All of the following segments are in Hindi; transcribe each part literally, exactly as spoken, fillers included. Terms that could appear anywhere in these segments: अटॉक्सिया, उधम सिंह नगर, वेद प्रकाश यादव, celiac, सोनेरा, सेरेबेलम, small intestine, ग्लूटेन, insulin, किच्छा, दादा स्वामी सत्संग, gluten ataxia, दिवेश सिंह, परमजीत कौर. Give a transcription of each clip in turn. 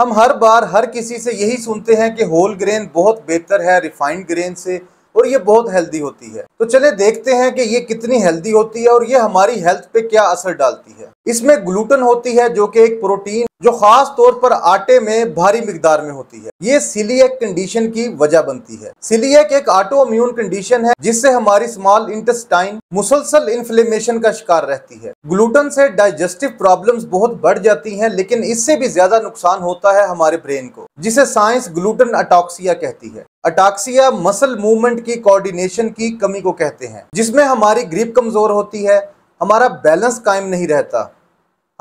हम हर बार हर किसी से यही सुनते हैं कि होल ग्रेन बहुत बेहतर है रिफाइंड ग्रेन से और ये बहुत हेल्दी होती है। तो चले देखते हैं कि ये कितनी हेल्दी होती है और ये हमारी हेल्थ पे क्या असर डालती है। इसमें ग्लूटेन होती है जो कि एक प्रोटीन जो खास तौर पर आटे में भारी मिकदार में होती है। ये सीलिएक कंडीशन की वजह बनती है। सीलिएक एक ऑटो इम्यून कंडीशन है जिससे हमारी स्मॉल इंटेस्टाइन मुसलसल इन्फ्लेमेशन का शिकार रहती है। ग्लूटेन से डाइजेस्टिव प्रॉब्लम्स बहुत बढ़ जाती हैं, लेकिन इससे भी ज्यादा नुकसान होता है हमारे ब्रेन को, जिसे साइंस ग्लूटेन अटॉक्सिया कहती है। अटॉक्सिया मसल मूवमेंट की कोऑर्डिनेशन की कमी को कहते हैं, जिसमें हमारी ग्रिप कमजोर होती है, हमारा बैलेंस कायम नहीं रहता,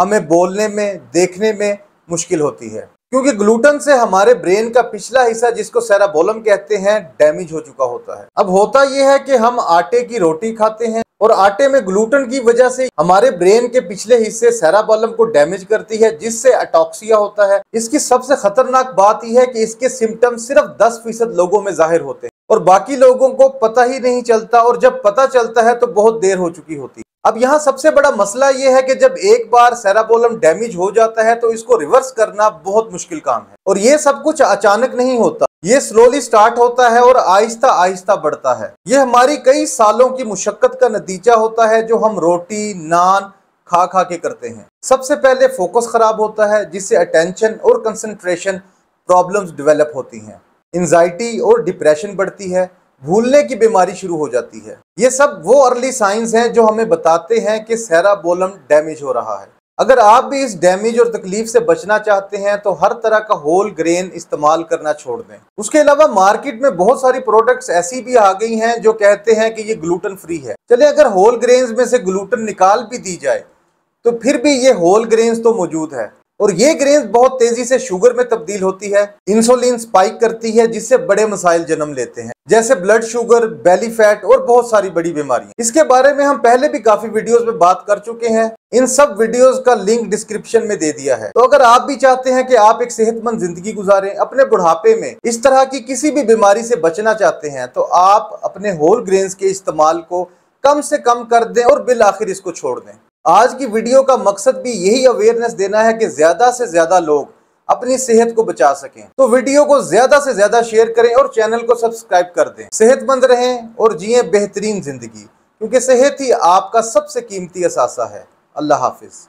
हमें बोलने में देखने में मुश्किल होती है, क्योंकि ग्लूटेन से हमारे ब्रेन का पिछला हिस्सा जिसको सेरेबेलम कहते हैं डैमेज हो चुका होता है। अब होता यह है कि हम आटे की रोटी खाते हैं और आटे में ग्लूटेन की वजह से हमारे ब्रेन के पिछले हिस्से सेरेबेलम को डैमेज करती है, जिससे अटॉक्सिया होता है। इसकी सबसे खतरनाक बात यह है कि इसके सिम्टम सिर्फ दस फीसद लोगों में जाहिर होते हैं और बाकी लोगों को पता ही नहीं चलता, और जब पता चलता है तो बहुत देर हो चुकी होती है। अब यहाँ सबसे बड़ा मसला यह है कि जब एक बार सेरेबेलम डैमेज हो जाता है तो इसको रिवर्स करना बहुत मुश्किल काम है, और ये सब कुछ अचानक नहीं होता, ये स्लोली स्टार्ट होता है और आहिस्ता आहिस्ता बढ़ता है। ये हमारी कई सालों की मुशक्कत का नतीजा होता है जो हम रोटी नान खा खा के करते हैं। सबसे पहले फोकस खराब होता है, जिससे अटेंशन और कंसंट्रेशन प्रॉब्लम्स डेवलप होती हैं। एंजाइटी और डिप्रेशन बढ़ती है, भूलने की बीमारी शुरू हो जाती है। ये सब वो अर्ली साइंस हैं जो हमें बताते हैं कि सेरेबेलम डैमेज हो रहा है। अगर आप भी इस डैमेज और तकलीफ से बचना चाहते हैं तो हर तरह का होल ग्रेन इस्तेमाल करना छोड़ दें। उसके अलावा मार्केट में बहुत सारी प्रोडक्ट्स ऐसी भी आ गई हैं जो कहते हैं कि ये ग्लूटेन फ्री है। चले अगर होल ग्रेन्स में से ग्लूटेन निकाल भी दी जाए तो फिर भी ये होल ग्रेन्स तो मौजूद है, और ये ग्रेन्स बहुत तेजी से शुगर में तब्दील होती है, इंसुलिन स्पाइक करती है, जिससे बड़े मसाइल जन्म लेते हैं, जैसे ब्लड शुगर, बेली फैट और बहुत सारी बड़ी बीमारियां। इसके बारे में हम पहले भी काफी वीडियोस में बात कर चुके हैं। इन सब वीडियोस का लिंक डिस्क्रिप्शन में दे दिया है। तो अगर आप भी चाहते हैं कि आप एक सेहतमंद जिंदगी गुजारें, अपने बुढ़ापे में इस तरह की किसी भी बीमारी से बचना चाहते हैं, तो आप अपने होल ग्रेन्स के इस्तेमाल को कम से कम कर दें और बिल आखिर इसको छोड़ दें। आज की वीडियो का मकसद भी यही अवेयरनेस देना है कि ज्यादा से ज्यादा लोग अपनी सेहत को बचा सकें। तो वीडियो को ज्यादा से ज्यादा शेयर करें और चैनल को सब्सक्राइब कर दें। सेहतमंद रहें और जिए बेहतरीन जिंदगी, क्योंकि सेहत ही आपका सबसे कीमती असासा है। अल्लाह हाफिज।